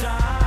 Time.